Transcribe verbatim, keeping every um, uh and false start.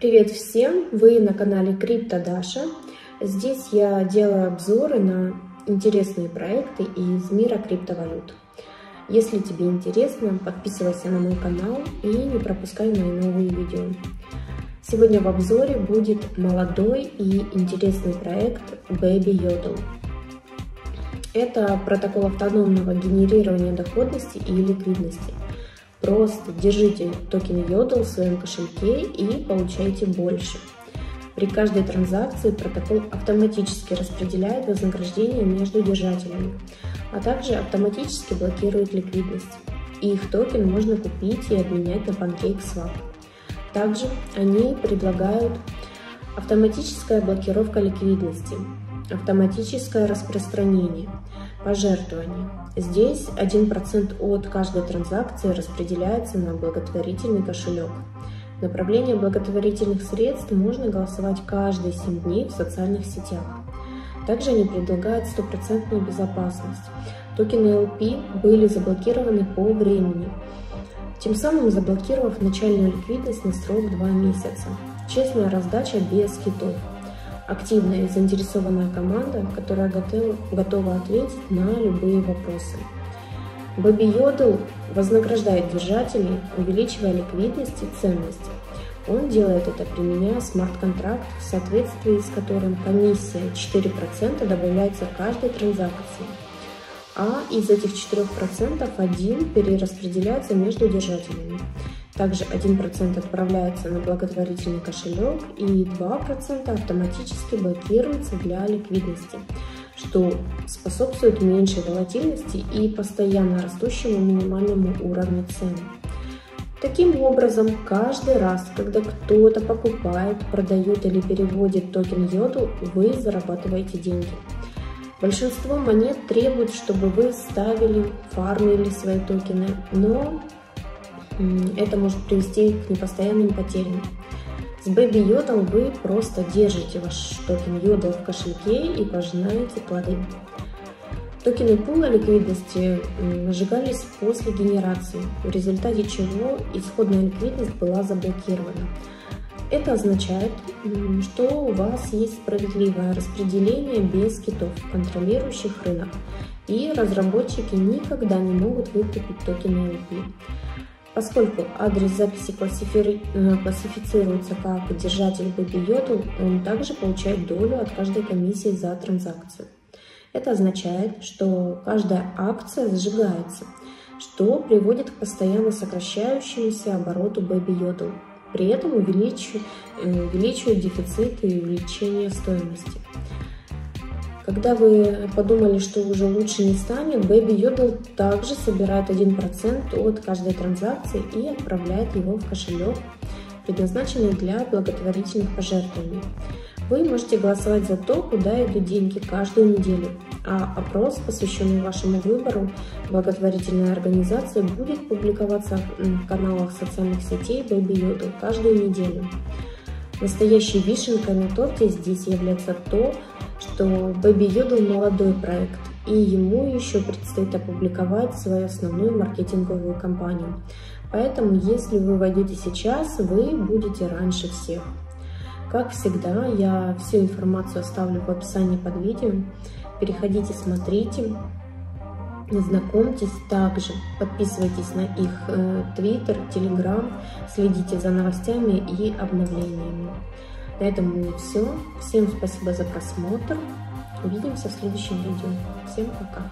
Привет всем! Вы на канале CryptoDasha. Здесь я делаю обзоры на интересные проекты из мира криптовалют. Если тебе интересно, подписывайся на мой канал и не пропускай мои новые видео. Сегодня в обзоре будет молодой и интересный проект Baby Yodl. Это протокол автономного генерирования доходности и ликвидности. Просто держите токен Yodl в своем кошельке и получайте больше. При каждой транзакции протокол автоматически распределяет вознаграждение между держателями, а также автоматически блокирует ликвидность. Их токен можно купить и обменять на PancakeSwap. Также они предлагают автоматическая блокировка ликвидности, автоматическое распространение, пожертвования. Здесь один процент от каждой транзакции распределяется на благотворительный кошелек. Направление благотворительных средств можно голосовать каждые семь дней в социальных сетях. Также они предлагают стопроцентную безопасность. Токены эл пи были заблокированы по времени, тем самым заблокировав начальную ликвидность на срок два месяца. Честная раздача без китов. Активная и заинтересованная команда, которая готова, готова ответить на любые вопросы. Baby Yodl вознаграждает держателей, увеличивая ликвидность и ценность. Он делает это, применяя смарт-контракт, в соответствии с которым комиссия четыре процента добавляется к каждой транзакции, а из этих четырёх процентов один процент перераспределяется между держателями. Также один процент отправляется на благотворительный кошелек и два процента автоматически блокируется для ликвидности, что способствует меньшей волатильности и постоянно растущему минимальному уровню цен. Таким образом, каждый раз, когда кто-то покупает, продает или переводит токен Yodl, вы зарабатываете деньги. Большинство монет требует, чтобы вы ставили, фармили свои токены, но это может привести к непостоянным потерям. С Baby Yodl вы просто держите ваш токен Yodl в кошельке и пожинаете плоды. Токены пула ликвидности сжигались после генерации, в результате чего исходная ликвидность была заблокирована. Это означает, что у вас есть справедливое распределение без китов, контролирующих рынок, и разработчики никогда не могут выкупить токены эл пи. Поскольку адрес записи классифи... классифицируется как держатель Baby Yodl, он также получает долю от каждой комиссии за транзакцию. Это означает, что каждая акция сжигается, что приводит к постоянно сокращающемуся обороту Baby Yodl, при этом увелич... увеличивает дефицит и увеличение стоимости. Когда вы подумали, что уже лучше не станет, Baby Yodl также собирает один процент от каждой транзакции и отправляет его в кошелек, предназначенный для благотворительных пожертвований. Вы можете голосовать за то, куда идут деньги, каждую неделю, а опрос, посвященный вашему выбору благотворительной организации, будет публиковаться в каналах социальных сетей Baby Yodl каждую неделю. Настоящей вишенкой на торте здесь является то, что Baby Yodl молодой проект, и ему еще предстоит опубликовать свою основную маркетинговую кампанию. Поэтому, если вы войдете сейчас, вы будете раньше всех. Как всегда, я всю информацию оставлю в описании под видео. Переходите, смотрите, знакомьтесь также, подписывайтесь на их твиттер, э, телеграм, следите за новостями и обновлениями. На этом у меня все. Всем спасибо за просмотр. Увидимся в следующем видео. Всем пока!